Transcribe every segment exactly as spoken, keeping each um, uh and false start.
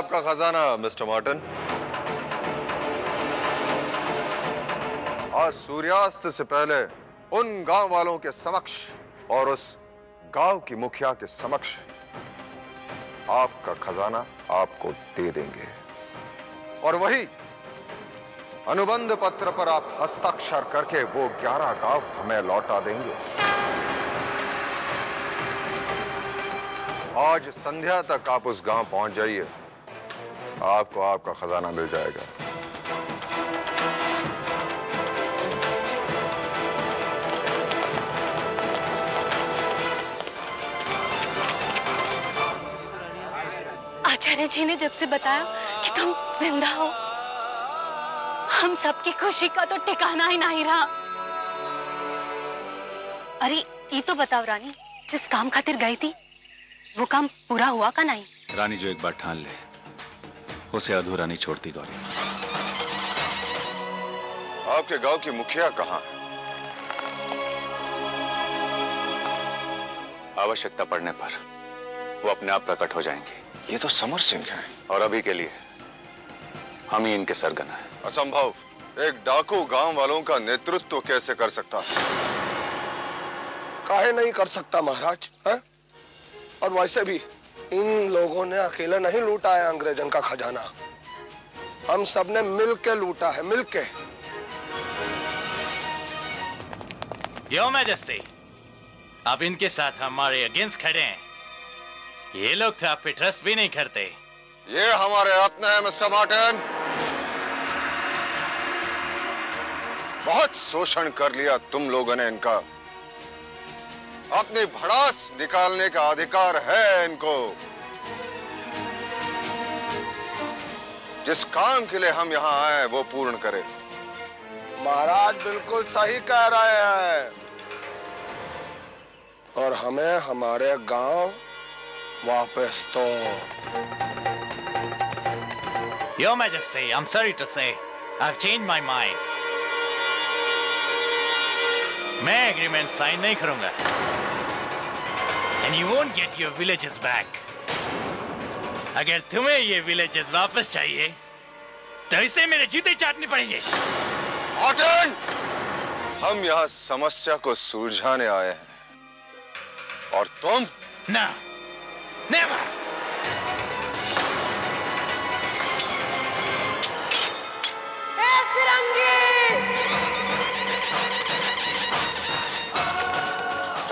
आपका खजाना mister Martin. आज सूर्यास्त से पहले उन गांव वालों के समक्ष और उस गांव की मुखिया के समक्ष आपका खजाना आपको दे देंगे और वही अनुबंध पत्र पर आप हस्ताक्षर करके वो ग्यारह गांव हमें लौटा देंगे। आज संध्या तक आप उस गांव पहुंच जाइए, आपको आपका खजाना मिल जाएगा। आचार्य जी ने जब से बताया कि तुम जिंदा हो, हम सबकी खुशी का तो ठिकाना ही नहीं रहा। अरे ये तो बताओ रानी, जिस काम खातिर गई थी वो काम पूरा हुआ का नहीं? रानी जो एक बार ठान ले उसे अधूरा नहीं छोड़ती। गौरी, आपके गांव की मुखिया कहाँ? आवश्यकता पड़ने पर वो अपने आप प्रकट हो जाएंगे। ये तो समर सिंह हैं और अभी के लिए हम ही इनके सरगना हैं। असंभव। एक डाकू गांव वालों का नेतृत्व तो कैसे कर सकता? काहे नहीं कर सकता महाराज है? और वैसे भी इन लोगों ने अकेले नहीं लूटा है अंग्रेजन का खजाना, हम सब ने मिल के लूटा है, मिल के। योर मैजेस्टी, आप इनके साथ हमारे अगेंस्ट खड़े हैं। ये लोग तो आप पे ट्रस्ट भी नहीं करते। ये हमारे अपने हैं मिस्टर मार्टिन। बहुत शोषण कर लिया तुम लोगों ने इनका। अपनी भड़ास निकालने का अधिकार है इनको। जिस काम के लिए हम यहाँ आए वो पूर्ण करें। महाराज बिल्कुल सही कह रहे हैं। और हमें हमारे गांव वापस तो। Your Majesty, I'm sorry to say, I've changed my mind. मैं एग्रीमेंट साइन नहीं करूंगा। And you won't get your villages back. अगर तुम्हें ये विलेजेस वापस चाहिए तो इसे मेरे जूते चाटने पड़ेंगे। मार्टिन, हम यहाँ समस्या को सुलझाने आए हैं और तुम? ना, नेवर। ए सिरंगी!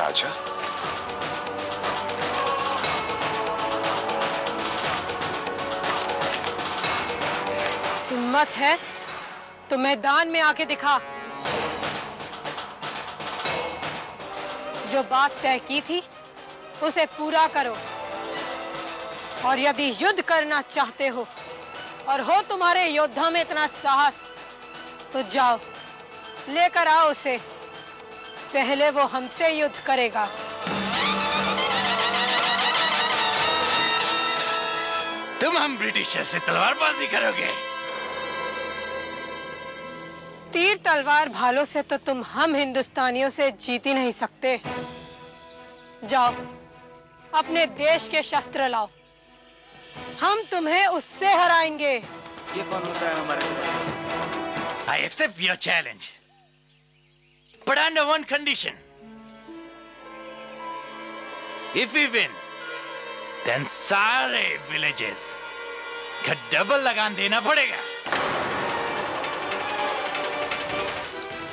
राजा, हिम्मत है तो मैदान में आके दिखा। जो बात तय की थी उसे पूरा करो, और यदि युद्ध करना चाहते हो और हो तुम्हारे योद्धा में इतना साहस, तो जाओ लेकर आओ उसे। पहले वो हमसे युद्ध करेगा। तुम हम ब्रिटिशर से तलवारबाजी करोगे? तीर तलवार भालों से तो तुम हम हिंदुस्तानियों से जीत ही नहीं सकते। जाओ अपने देश के शस्त्र लाओ, हम तुम्हें उससे हराएंगे। ये कौन होता है हमारा? I accept your challenge. But under one condition. If we win, then सारे villages का डबल लगान देना पड़ेगा।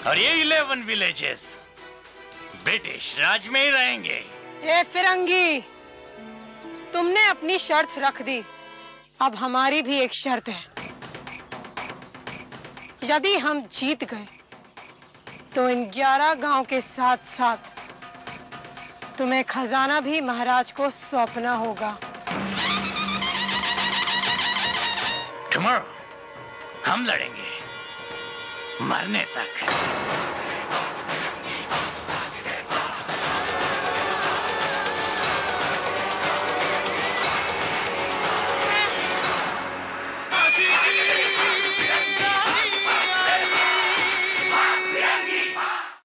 और ये eleven villages ब्रिटिश राज में ही रहेंगे। ये फिरंगी, तुमने अपनी शर्त रख दी, अब हमारी भी एक शर्त है। यदि हम जीत गए तो इन ग्यारह गांव के साथ साथ तुम्हें खजाना भी महाराज को सौंपना होगा। टुमारो हम लड़ेंगे मरने तक।